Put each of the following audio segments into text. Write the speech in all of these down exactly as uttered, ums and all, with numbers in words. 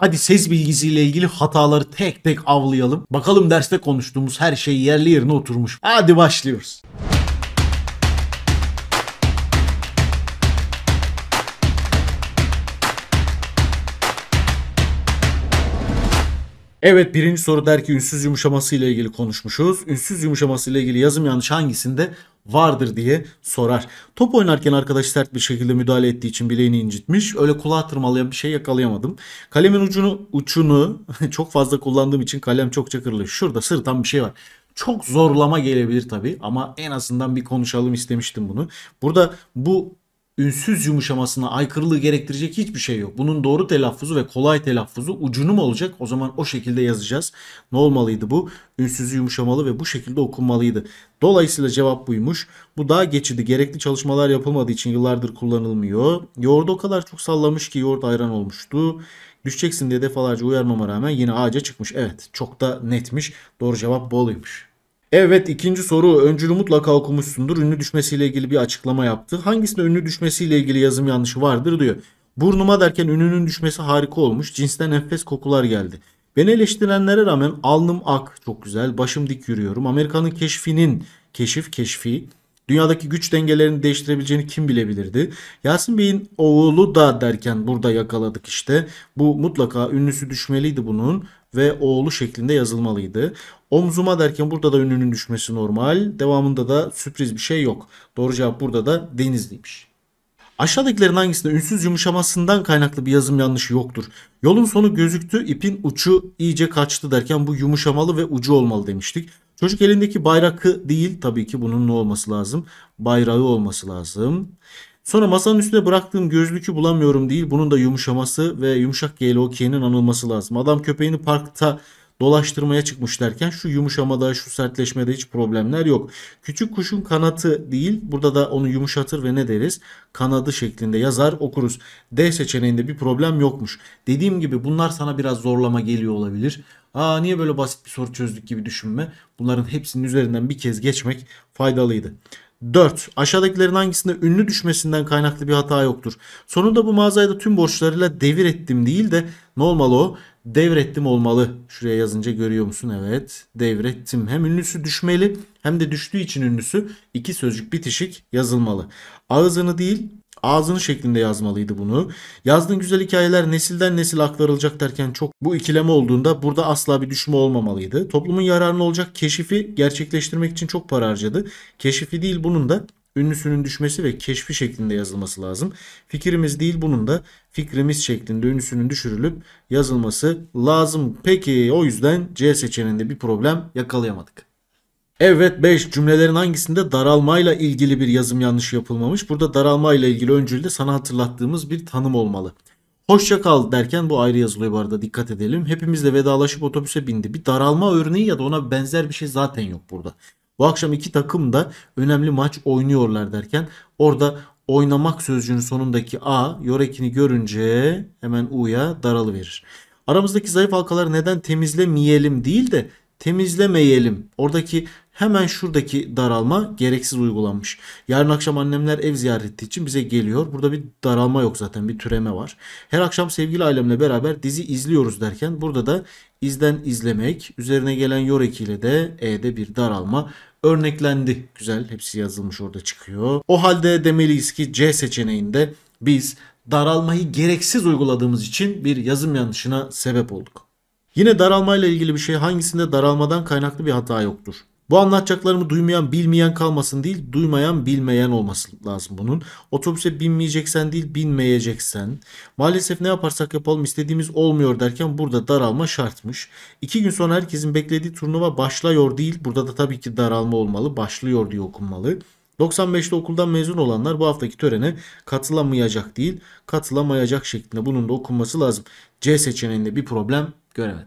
Hadi ses bilgisiyle ilgili hataları tek tek avlayalım. Bakalım derste konuştuğumuz her şey yerli yerine oturmuş. Hadi başlıyoruz. Evet, birinci soru der ki ünsüz yumuşaması ile ilgili konuşmuşuz. Ünsüz yumuşaması ile ilgili yazım yanlış hangisinde vardır diye sorar. Top oynarken arkadaş sert bir şekilde müdahale ettiği için bileğini incitmiş. Öyle kulağa tırmalayan bir şey yakalayamadım. Kalemin ucunu uçunu çok fazla kullandığım için kalem çokça kırılıyor. Şurada sırıtan bir şey var. Çok zorlama gelebilir tabii ama en azından bir konuşalım istemiştim bunu. Burada bu ünsüz yumuşamasına aykırılığı gerektirecek hiçbir şey yok. Bunun doğru telaffuzu ve kolay telaffuzu ucunu mu olacak? O zaman o şekilde yazacağız. Ne olmalıydı bu? Ünsüzü yumuşamalı ve bu şekilde okunmalıydı. Dolayısıyla cevap buymuş. Bu daha geçidi. Gerekli çalışmalar yapılmadığı için yıllardır kullanılmıyor. Yoğurdu o kadar çok sallamış ki yoğurt ayran olmuştu. Düşeceksin diye defalarca uyarmama rağmen yine ağaca çıkmış. Evet, çok da netmiş. Doğru cevap bu oluyormuş. Evet, ikinci soru. Öncülü mutlaka okumuşsundur. Ünlü düşmesiyle ilgili bir açıklama yaptı. Hangisinde ünlü düşmesiyle ilgili yazım yanlışı vardır diyor. Burnuma derken ününün düşmesi harika olmuş. Cinsten enfes kokular geldi. Beni eleştirenlere rağmen alnım ak. Çok güzel. Başım dik yürüyorum. Amerika'nın keşfinin keşif keşfi. Dünyadaki güç dengelerini değiştirebileceğini kim bilebilirdi? Yasin Bey'in oğlu da derken burada yakaladık işte. Bu mutlaka ünlüsü düşmeliydi bunun ve oğlu şeklinde yazılmalıydı. Omzuma derken burada da ünlünün düşmesi normal. Devamında da sürpriz bir şey yok. Doğru cevap burada da Denizli'ymiş. Aşağıdakilerin hangisinde ünsüz yumuşamasından kaynaklı bir yazım yanlışı yoktur? Yolun sonu gözüktü, ipin ucu iyice kaçtı derken bu yumuşamalı ve ucu olmalı demiştik. Çocuk elindeki bayrakı değil, tabii ki bunun ne olması lazım? Bayrağı olması lazım. Sonra masanın üstüne bıraktığım gözlükü bulamıyorum değil, bunun da yumuşaması ve yumuşak G ile o K'nin anılması lazım. Adam köpeğini parkta dolaştırmaya çıkmış derken şu yumuşamada, şu sertleşmede hiç problemler yok. Küçük kuşun kanatı değil, burada da onu yumuşatır ve ne deriz? Kanadı şeklinde yazar okuruz. D seçeneğinde bir problem yokmuş. Dediğim gibi bunlar sana biraz zorlama geliyor olabilir. Aa, niye böyle basit bir soru çözdük gibi düşünme. Bunların hepsinin üzerinden bir kez geçmek faydalıydı. dört. Aşağıdakilerin hangisinde ünlü düşmesinden kaynaklı bir hata yoktur? Sonunda bu mağazayı da tüm borçlarıyla devir ettim değil de ne olmalı o? Devrettim olmalı. Şuraya yazınca görüyor musun? Evet, devrettim. Hem ünlüsü düşmeli hem de düştüğü için ünlüsü iki sözcük bitişik yazılmalı. Ağzını değil ağzını şeklinde yazmalıydı bunu. Yazdığın güzel hikayeler nesilden nesile aktarılacak derken çok bu ikileme olduğunda burada asla bir düşme olmamalıydı. Toplumun yararına olacak keşifi gerçekleştirmek için çok para harcadı. Keşifi değil bunun da ünlüsünün düşmesi ve keşfi şeklinde yazılması lazım. Fikrimiz değil bunun da fikrimiz şeklinde ünlüsünün düşürülüp yazılması lazım. Peki o yüzden C seçeneğinde bir problem yakalayamadık. Evet, beş. Cümlelerin hangisinde daralmayla ilgili bir yazım yanlışı yapılmamış? Burada daralmayla ilgili öncülde sana hatırlattığımız bir tanım olmalı. Hoşça kal derken bu ayrı yazılıyor bu arada, dikkat edelim. Hepimizle vedalaşıp otobüse bindi. Bir daralma örneği ya da ona benzer bir şey zaten yok burada. Bu akşam iki takım da önemli maç oynuyorlar derken orada oynamak sözcüğünün sonundaki a yorekini görünce hemen u'ya daralıverir. Aramızdaki zayıf halkaları neden temizlemeyelim değil de temizlemeyelim. Oradaki hemen şuradaki daralma gereksiz uygulanmış. Yarın akşam annemler ev ziyareti için bize geliyor. Burada bir daralma yok zaten, bir türeme var. Her akşam sevgili ailemle beraber dizi izliyoruz derken burada da izden izlemek üzerine gelen yorek ile de e'de bir daralma örneklendi. Güzel, hepsi yazılmış, orada çıkıyor. O halde demeliyiz ki C seçeneğinde biz daralmayı gereksiz uyguladığımız için bir yazım yanlışına sebep olduk. Yine daralmayla ilgili bir şey, hangisinde daralmadan kaynaklı bir hata yoktur? Bu anlatacaklarımı duymayan bilmeyen kalmasın değil, duymayan bilmeyen olması lazım bunun. Otobüse binmeyeceksen değil, binmeyeceksen. Maalesef ne yaparsak yapalım istediğimiz olmuyor derken burada daralma şartmış. İki gün sonra herkesin beklediği turnuva başlıyor değil, burada da tabii ki daralma olmalı, başlıyor diye okunmalı. doksan beşte okuldan mezun olanlar bu haftaki törene katılamayacak değil, katılamayacak şeklinde bunun da okunması lazım. C seçeneğinde bir problem göremedim.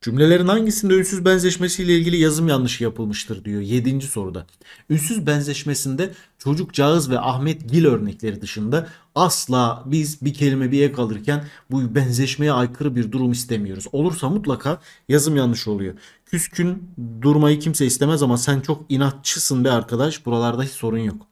Cümlelerin hangisinde ünsüz benzeşmesiyle ilgili yazım yanlışı yapılmıştır diyor yedinci soruda. Ünsüz benzeşmesinde çocukcağız ve Ahmet Gil örnekleri dışında asla biz bir kelime bir ek alırken bu benzeşmeye aykırı bir durum istemiyoruz. Olursa mutlaka yazım yanlışı oluyor. Küskün durmayı kimse istemez ama sen çok inatçısın be arkadaş. Buralarda hiç sorun yok.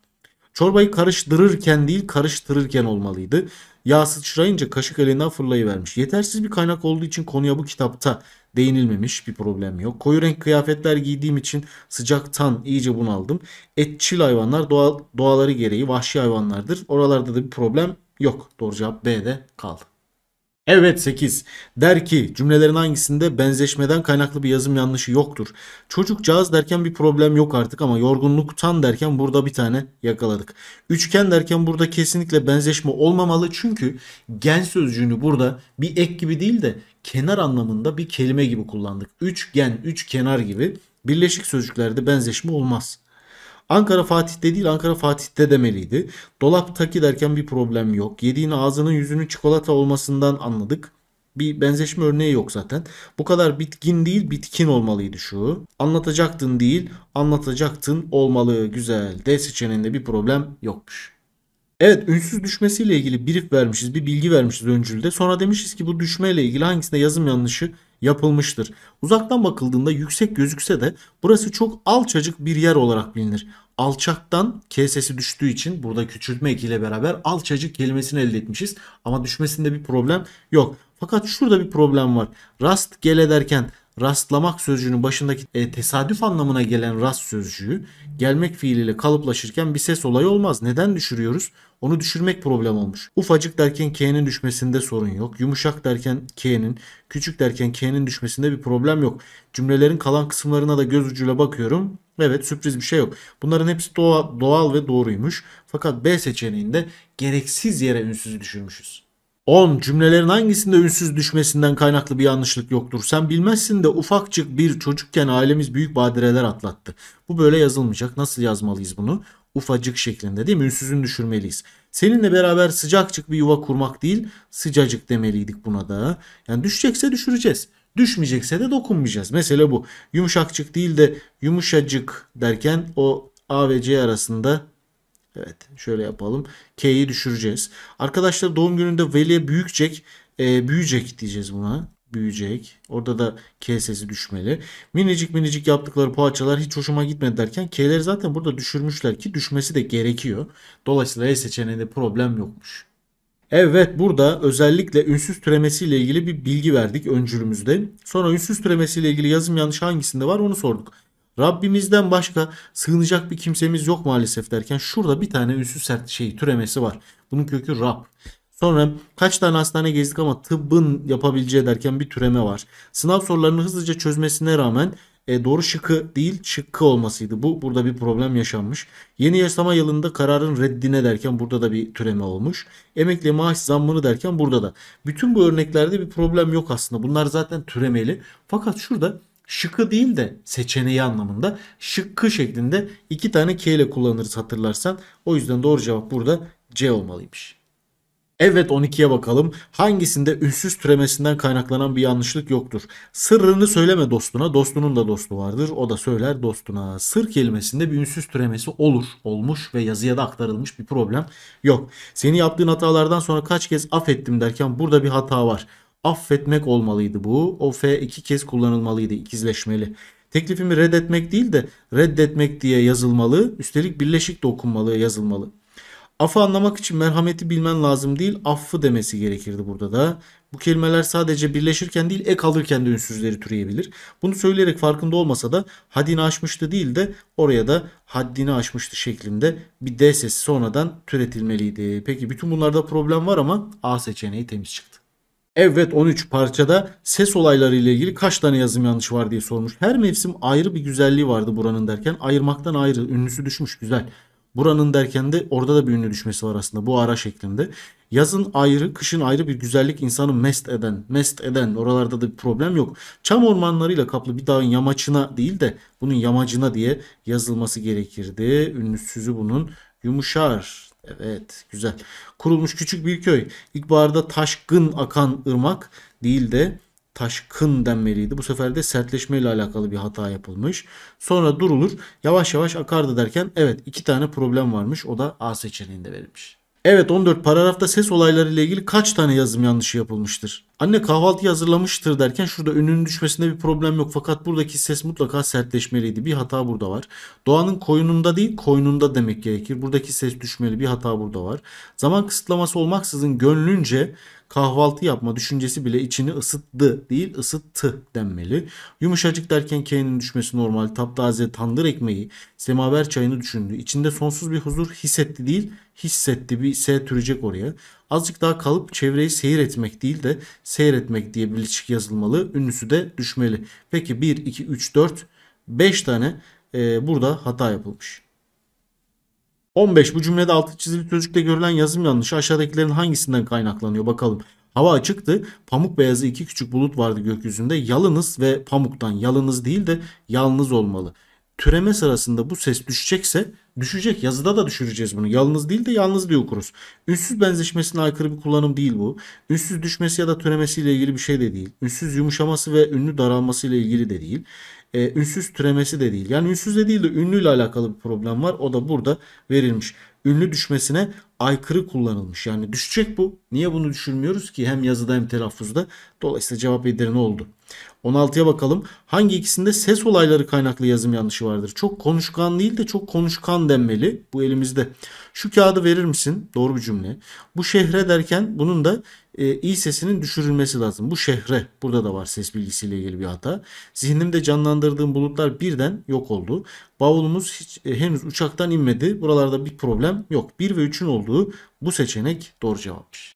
Çorbayı karıştırırken değil karıştırırken olmalıydı. Yağ sıçrayınca kaşık elinden fırlayıvermiş. Yetersiz bir kaynak olduğu için konuya bu kitapta değinilmemiş, bir problem yok. Koyu renk kıyafetler giydiğim için sıcaktan iyice bunaldım. Etçil hayvanlar doğal, doğaları gereği vahşi hayvanlardır. Oralarda da bir problem yok. Doğru cevap B'de kaldı. Evet, sekiz. Der ki cümlelerin hangisinde benzeşmeden kaynaklı bir yazım yanlışı yoktur? Çocukcağız derken bir problem yok artık ama yorgunluktan derken burada bir tane yakaladık. Üçgen derken burada kesinlikle benzeşme olmamalı. Çünkü gen sözcüğünü burada bir ek gibi değil de kenar anlamında bir kelime gibi kullandık. Üçgen, üç kenar gibi. Birleşik sözcüklerde benzeşme olmaz. Ankara Fatih'te değil, Ankara Fatih'te demeliydi. Dolaptaki derken bir problem yok. Yediğin ağzının yüzünün çikolata olmasından anladık. Bir benzeşme örneği yok zaten. Bu kadar bitkin değil, bitkin olmalıydı şu. Anlatacaktın değil, anlatacaktın olmalı. Güzel. D seçeneğinde bir problem yokmuş. Evet, ünsüz düşmesiyle ilgili brief vermişiz, bir bilgi vermişiz öncülde. Sonra demişiz ki bu düşmeyle ilgili hangisinde yazım yanlışı yapılmıştır. Uzaktan bakıldığında yüksek gözükse de burası çok alçacık bir yer olarak bilinir. Alçaktan K sesi düştüğü için burada küçültme ekiyle beraber alçacık kelimesini elde etmişiz. Ama düşmesinde bir problem yok. Fakat şurada bir problem var. Rastgele derken rastlamak sözcüğünün başındaki e, tesadüf anlamına gelen rast sözcüğü gelmek fiiliyle kalıplaşırken bir ses olayı olmaz. Neden düşürüyoruz? Onu düşürmek problem olmuş. Ufacık derken K'nin düşmesinde sorun yok. Yumuşak derken K'nin, küçük derken K'nin düşmesinde bir problem yok. Cümlelerin kalan kısımlarına da göz ucuyla bakıyorum. Evet, sürpriz bir şey yok. Bunların hepsi doğa, doğal ve doğruymuş. Fakat B seçeneğinde gereksiz yere ünsüzü düşürmüşüz. on. Cümlelerin hangisinde ünsüz düşmesinden kaynaklı bir yanlışlık yoktur? Sen bilmezsin de ufakçık bir çocukken ailemiz büyük badireler atlattı. Bu böyle yazılmayacak. Nasıl yazmalıyız bunu? Ufacık şeklinde değil mi? Ünsüzünü düşürmeliyiz. Seninle beraber sıcakçık bir yuva kurmak değil, sıcacık demeliydik buna da. Yani düşecekse düşüreceğiz. Düşmeyecekse de dokunmayacağız. Mesele bu. Yumuşakçık değil de yumuşacık derken o A ve C arasında... Evet, şöyle yapalım. K'yi düşüreceğiz. Arkadaşlar doğum gününde Veli'ye büyükcek, e, büyüyecek diyeceğiz buna. Büyüyecek. Orada da K sesi düşmeli. Minicik minicik yaptıkları poğaçalar hiç hoşuma gitmedi derken K'leri zaten burada düşürmüşler ki düşmesi de gerekiyor. Dolayısıyla E seçeneğinde problem yokmuş. Evet, burada özellikle ünsüz türemesiyle ilgili bir bilgi verdik öncülümüzde. Sonra ünsüz türemesiyle ilgili yazım yanlışı hangisinde var onu sorduk. Rabbimizden başka sığınacak bir kimsemiz yok maalesef derken şurada bir tane ünsüz sert şey türemesi var. Bunun kökü Rab. Sonra kaç tane hastane gezdik ama tıbbın yapabileceği derken bir türeme var. Sınav sorularını hızlıca çözmesine rağmen e, doğru şıkkı değil şıkkı olmasıydı. Bu burada bir problem yaşanmış. Yeni yaşama yılında kararın reddine derken burada da bir türeme olmuş. Emekli maaş zammını derken burada da. Bütün bu örneklerde bir problem yok aslında. Bunlar zaten türemeli. Fakat şurada şıkkı değil de seçeneği anlamında şıkkı şeklinde iki tane K ile kullanırız hatırlarsan. O yüzden doğru cevap burada C olmalıymış. Evet, on ikiye bakalım. Hangisinde ünsüz türemesinden kaynaklanan bir yanlışlık yoktur? Sırrını söyleme dostuna. Dostunun da dostu vardır. O da söyler dostuna. Sır kelimesinde bir ünsüz türemesi olur, olmuş ve yazıya da aktarılmış, bir problem yok. Seni yaptığın hatalardan sonra kaç kez affettim derken burada bir hata var. Affetmek olmalıydı bu. O F iki kez kullanılmalıydı. İkizleşmeli. Teklifimi reddetmek değil de reddetmek diye yazılmalı. Üstelik birleşik de okunmalı, yazılmalı. Affı anlamak için merhameti bilmen lazım değil, affı demesi gerekirdi burada da. Bu kelimeler sadece birleşirken değil, ek alırken de ünsüzleri türeyebilir. Bunu söyleyerek farkında olmasa da haddini aşmıştı değil de oraya da haddini aşmıştı şeklinde bir D sesi sonradan türetilmeliydi. Peki bütün bunlarda problem var ama A seçeneği temiz çıktı. Evet, on üç parçada ses olayları ile ilgili kaç tane yazım yanlışı var diye sormuş. Her mevsim ayrı bir güzelliği vardı buranın derken ayırmaktan ayrı ünlüsü düşmüş, güzel. Buranın derken de orada da bir ünlü düşmesi var aslında, bu ara şeklinde. Yazın ayrı, kışın ayrı bir güzellik insanı mest eden, mest eden oralarda da bir problem yok. Çam ormanlarıyla kaplı bir dağın yamaçına değil de bunun yamacına diye yazılması gerekirdi. Ünlüsüzü bunun yumuşar. Evet, güzel. Kurulmuş küçük bir köy. İlkbaharda taşkın akan ırmak değil de taşkın denmeliydi. Bu sefer de sertleşme ile alakalı bir hata yapılmış. Sonra durulur, yavaş yavaş akardı derken evet iki tane problem varmış. O da A seçeneğinde verilmiş. Evet, on dört paragrafta ses olayları ile ilgili kaç tane yazım yanlışı yapılmıştır? Anne kahvaltıyı hazırlamıştır derken şurada ününün düşmesinde bir problem yok. Fakat buradaki ses mutlaka sertleşmeliydi. Bir hata burada var. Doğanın koyununda değil koynunda demek gerekir. Buradaki ses düşmeli. Bir hata burada var. Zaman kısıtlaması olmaksızın gönlünce kahvaltı yapma düşüncesi bile içini ısıttı değil ısıttı denmeli. Yumuşacık derken K'nin düşmesi normal. Taptaze tandır ekmeği, semaver çayını düşündü. İçinde sonsuz bir huzur hissetti değil hissetti. Bir S türecek oraya. Azıcık daha kalıp çevreyi seyir etmek değil de seyretmek diye birleşik yazılmalı. Ünlüsü de düşmeli. Peki bir, iki, üç, dört, beş tane e, burada hata yapılmış. on beş. Bu cümlede altı çizili sözcükle görülen yazım yanlışı aşağıdakilerin hangisinden kaynaklanıyor? Bakalım. Hava açıktı. Pamuk beyazı iki küçük bulut vardı gökyüzünde. Yalınız ve pamuktan yalınız değil de yalnız olmalı. Türeme sırasında bu ses düşecekse düşecek. Yazıda da düşüreceğiz bunu. Yalnız değil de yalnız diye okuruz. Ünsüz benzeşmesine aykırı bir kullanım değil bu. Ünsüz düşmesi ya da türemesiyle ilgili bir şey de değil. Ünsüz yumuşaması ve ünlü daralmasıyla ilgili de değil. E, ünsüz türemesi de değil. Yani ünsüz de değil de ünlüyle alakalı bir problem var. O da burada verilmiş. Ünlü düşmesine aykırı kullanılmış. Yani düşecek bu. Niye bunu düşürmüyoruz ki? Hem yazıda hem telaffuzda. Dolayısıyla cevap Edirne oldu. on altıya bakalım. Hangi ikisinde ses olayları kaynaklı yazım yanlışı vardır? Çok konuşkan değil de çok konuşkan denmeli. Bu elimizde. Şu kağıdı verir misin? Doğru bir cümle. Bu şehre derken bunun da e, i sesinin düşürülmesi lazım. Bu şehre. Burada da var ses bilgisiyle ilgili bir hata. Zihnimde canlandırdığım bulutlar birden yok oldu. Bavulumuz hiç, e, henüz uçaktan inmedi. Buralarda bir problem yok. bir ve üçün olduğu bu seçenek doğru cevapmış.